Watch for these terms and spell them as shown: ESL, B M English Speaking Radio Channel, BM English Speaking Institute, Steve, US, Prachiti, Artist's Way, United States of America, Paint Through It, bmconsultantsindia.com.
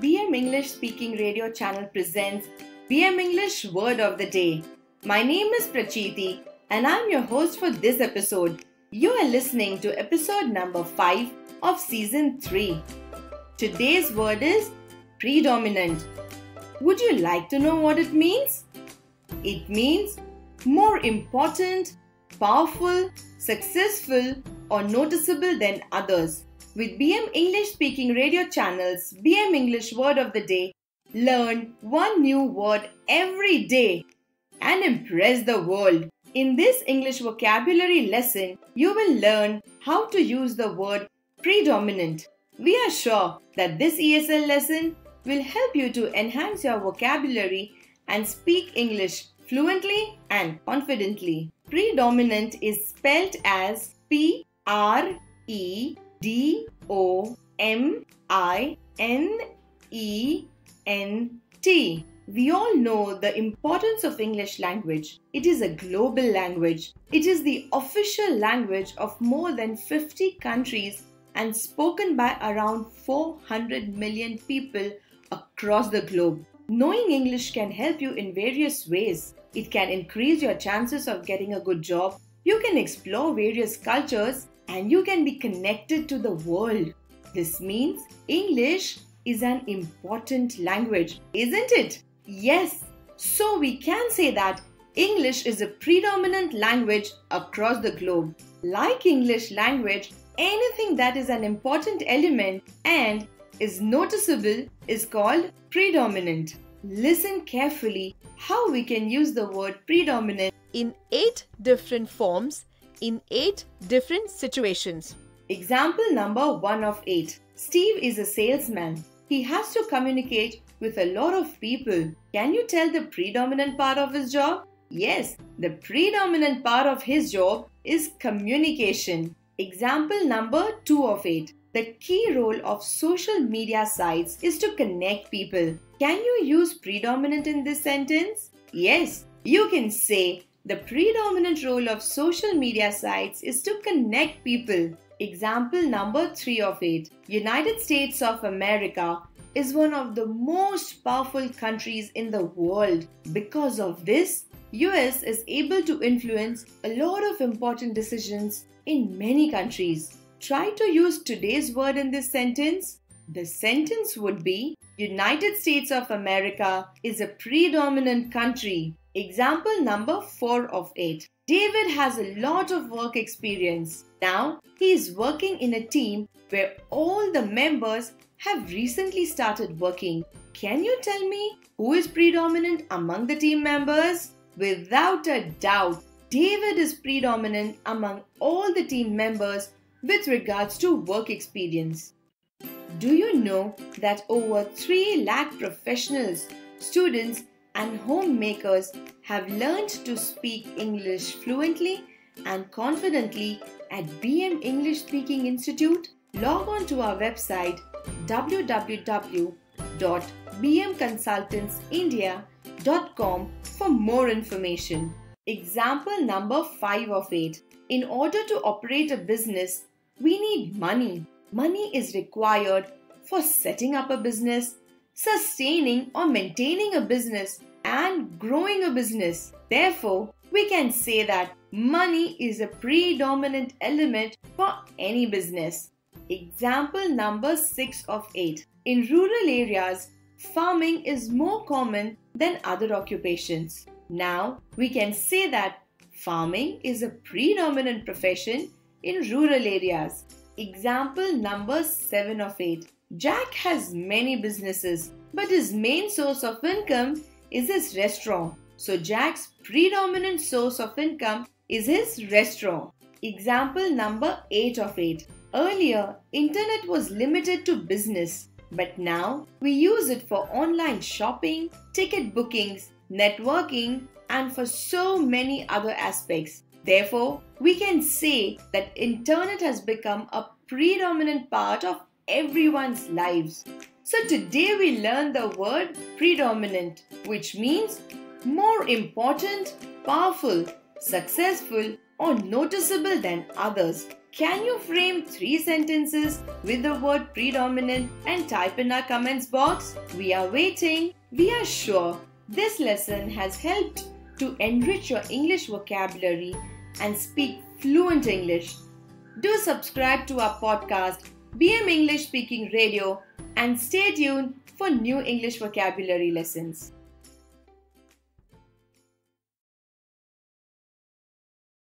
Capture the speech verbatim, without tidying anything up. B M English Speaking Radio Channel presents B M English Word of the Day. My name is Prachiti and I'm your host for this episode. You are listening to episode number five of season three. Today's word is predominant. Would you like to know what it means? It means more important, powerful, successful or noticeable than others. With B M English Speaking Radio Channel's B M English Word of the Day, learn one new word every day and impress the world. In this English vocabulary lesson, you will learn how to use the word predominant. We are sure that this E S L lesson will help you to enhance your vocabulary and speak English fluently and confidently. Predominant is spelled as P R E D O M I N E N T. We all know the importance of English language. It is a global language. It is the official language of more than fifty countries and spoken by around four hundred million people across the globe. Knowing English can help you in various ways. It can increase your chances of getting a good job. You can explore various cultures and you can be connected to the world. This means English is an important language, isn't it? Yes, so we can say that English is a predominant language across the globe. Like English language, anything that is an important element and is noticeable is called predominant. Listen carefully how we can use the word predominant in eight different forms in eight different situations. Example number one of eight. Steve is a salesman. He has to communicate with a lot of people. Can you tell the predominant part of his job? Yes, the predominant part of his job is communication. Example number two of eight. The key role of social media sites is to connect people. Can you use predominant in this sentence? Yes, you can say the predominant role of social media sites is to connect people. Example number three of eight. United States of America is one of the most powerful countries in the world. Because of this, U S is able to influence a lot of important decisions in many countries. Try to use today's word in this sentence. The sentence would be, United States of America is a predominant country. Example number four of eight. David has a lot of work experience. Now, he is working in a team where all the members have recently started working. Can you tell me who is predominant among the team members? Without a doubt, David is predominant among all the team members with regards to work experience. Do you know that over three lakh professionals, students, and homemakers have learned to speak English fluently and confidently at B M English Speaking Institute? Log on to our website w w w dot b m consultants india dot com for more information. Example number five of eight. In order to operate a business, we need money. Money is required for setting up a business, sustaining or maintaining a business, and growing a business. Therefore, we can say that money is a predominant element for any business. Example number six of eight. In rural areas, farming is more common than other occupations. Now, we can say that farming is a predominant profession in rural areas. Example number seven of eight. Jack has many businesses, but his main source of income is his restaurant. So Jack's predominant source of income is his restaurant. Example number eight of eight. Earlier, internet was limited to business, but now we use it for online shopping, ticket bookings, networking, and for so many other aspects. Therefore, we can say that internet has become a predominant part of everyone's lives. So today we learned the word predominant, which means more important, powerful, successful, or noticeable than others. Can you frame three sentences with the word predominant and type in our comments box? We are waiting. We are sure this lesson has helped to enrich your English vocabulary and speak fluent English. Do subscribe to our podcast, B M English Speaking Radio, and stay tuned for new English vocabulary lessons.